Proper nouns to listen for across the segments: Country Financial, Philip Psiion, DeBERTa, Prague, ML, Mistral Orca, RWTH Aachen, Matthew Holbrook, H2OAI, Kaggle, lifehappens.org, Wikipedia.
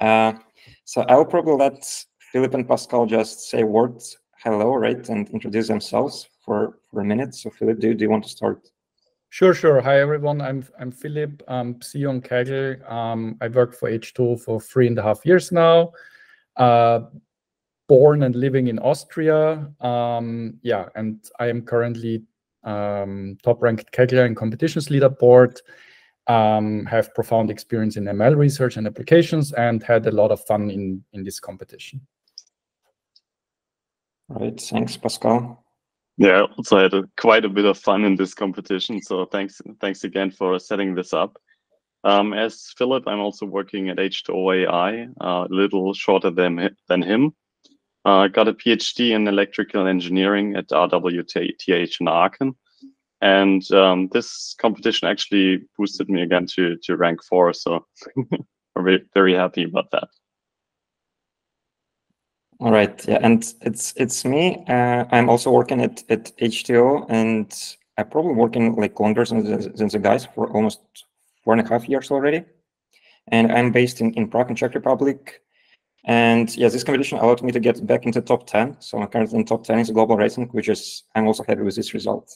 So I'll probably let Philip and Pascal just say words, hello, right, and introduce themselves for a minute. So Philip, do you want to start? Sure. Hi, everyone. I'm Philip Psiion Kaggle. I work for H2 for 3.5 years now. Born and living in Austria. Yeah, and I am currently top-ranked Kaggle and competitions leaderboard. Have profound experience in ML research and applications, and had a lot of fun in this competition. All right, thanks, Pascal. Yeah, also had quite a bit of fun in this competition. So thanks again for setting this up. As Philip, I'm also working at H2OAI, a little shorter than him. Got a PhD in electrical engineering at RWTH Aachen. And this competition actually boosted me again to rank 4, so I'm very happy about that. All right, yeah, and it's me. I'm also working at H2O, and I'm probably working like longer than the guys for almost 4.5 years already. And I'm based in Prague in Czech Republic. And yeah, this competition allowed me to get back into top 10. So I'm currently in top 10 in the global ranking, which is, I'm also happy with this result.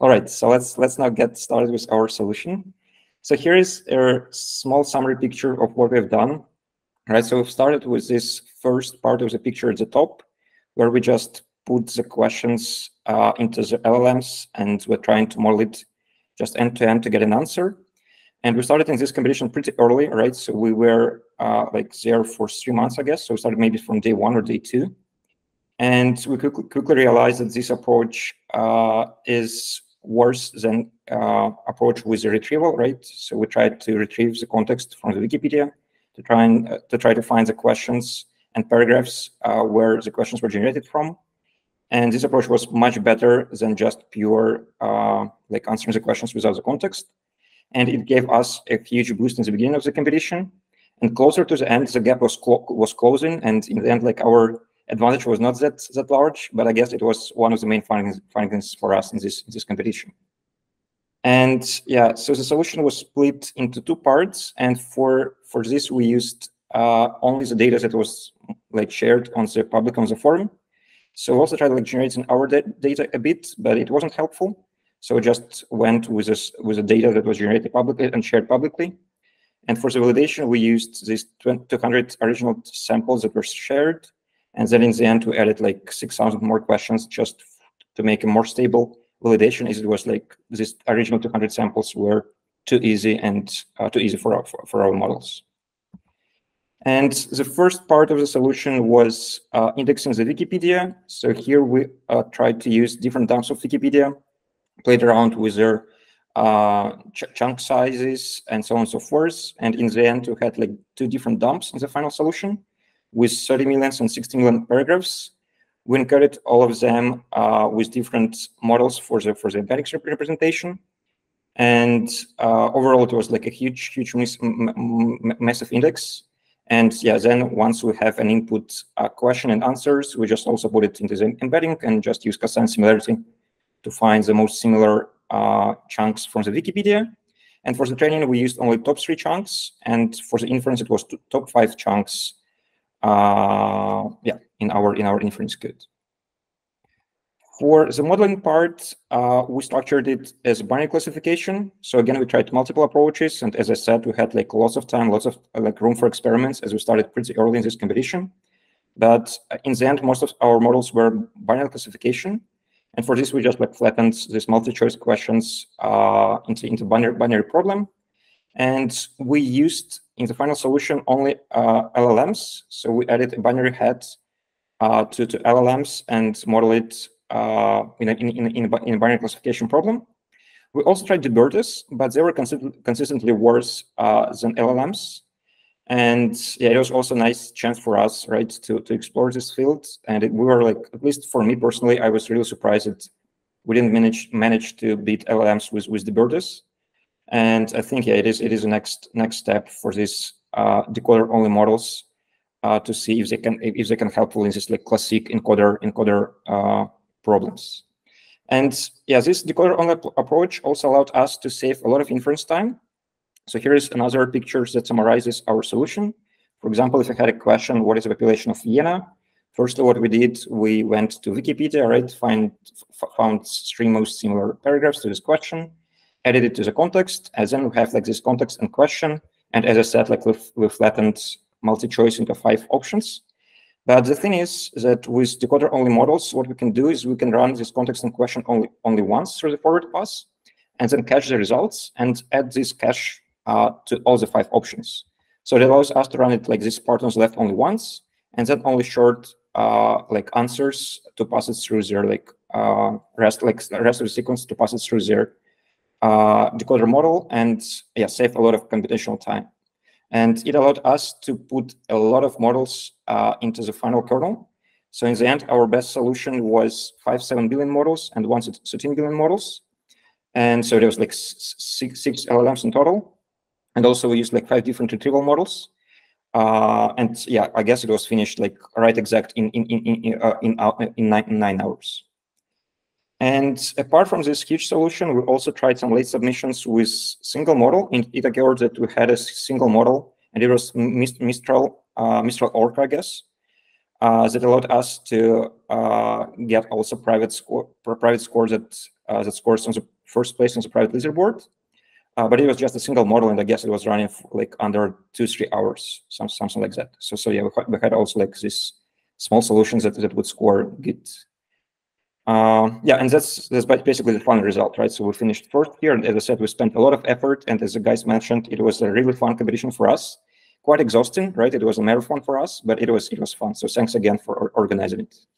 All right, so let's now get started with our solution. So here is a small summary picture of what we've done. All right, so we've started with this first part of the picture at the top, where we just put the questions into the LLMs, and we're trying to model it just end-to-end to get an answer. And we started in this competition pretty early, right? So we were like there for 3 months, I guess. So we started maybe from day 1 or day 2. And we quickly realized that this approach is worse than approach with the retrieval, right? So we tried to retrieve the context from the Wikipedia to try to find the questions and paragraphs where the questions were generated from. And this approach was much better than just pure like answering the questions without the context. And it gave us a huge boost in the beginning of the competition. And closer to the end, the gap was closing. And in the end, like our advantage was not that large, but I guess it was one of the main findings for us in this competition. And yeah, so the solution was split into 2 parts. And for this, we used only the data that was like shared on the forum. So we also tried to like generate our data a bit, but it wasn't helpful. So we just went with the data that was generated publicly and shared publicly. And for the validation, we used these 200 original samples that were shared. And then in the end, we added like 6,000 more questions just to make a more stable validation, as it was like these original 200 samples were too easy and too easy for our models. And the first part of the solution was indexing the Wikipedia. So here we tried to use different dumps of Wikipedia, played around with their chunk sizes and so on and so forth. And in the end, we had like 2 different dumps in the final solution with 30 million and 60 million paragraphs. We encoded all of them with different models for the embeddings representation. And overall, it was like a huge, massive index. And yeah, then once we have an input question and answers, we just also put it into the embedding and just use Cosine similarity to find the most similar chunks from the Wikipedia. And for the training, we used only top 3 chunks. And for the inference, it was top 5 chunks yeah, in our inference code. For the modeling part, we structured it as a binary classification. So again, we tried multiple approaches. And as I said, we had like lots of time, lots of like room for experiments as we started pretty early in this competition. But in the end, most of our models were binary classification. And for this, we just like flattened these multi-choice questions into binary problem. And we used in the final solution only LLMs. So we added a binary head to LLMs and model it in a binary classification problem. We also tried DeBERTas, but they were consistently worse than LLMs. And yeah, it was also a nice chance for us, right, to explore this field. And we were like, at least for me personally, I was really surprised that we didn't manage to beat LLMs with DeBERTas. And I think yeah, it is the next step for these decoder-only models to see if they can helpful in this like classic encoder problems. And yeah, this decoder-only approach also allowed us to save a lot of inference time. So here is another picture that summarizes our solution. For example, if I had a question, what is the population of Vienna? Firstly, what we did, we went to Wikipedia, right? Found three most similar paragraphs to this question, added it to the context, and then we have like this context and question. And as I said, like we flattened multi-choice into 5 options. But the thing is that with decoder-only models, what we can do is we can run this context and question only once through the forward pass, and then cache the results and add this cache to all the 5 options. So it allows us to run it like this part on the left only once, and then only short like answers to pass it through their rest of the sequence to pass it through their decoder model, and yeah, save a lot of computational time. And it allowed us to put a lot of models into the final kernel. So in the end, our best solution was 7 billion models and 13 billion models. And so there was like six LLMs in total. And also we used like 5 different retrieval models. And yeah, I guess it was finished like right exact in 9 hours. And apart from this huge solution, we also tried some late submissions with single model. And it occurred that we had a single model, and it was Mistral Orca, I guess, that allowed us to get also private score that scores on the first place on the private leaderboard. But it was just a single model, and I guess it was running for like under 2-3 hours, something like that. So yeah, we had also like this small solutions that would score good. Yeah, and that's basically the final result, right? So we finished first here, and as I said, we spent a lot of effort, and as the guys mentioned, it was a really fun competition for us, quite exhausting, right? It was a marathon for us, but it was fun. So thanks again for organizing it.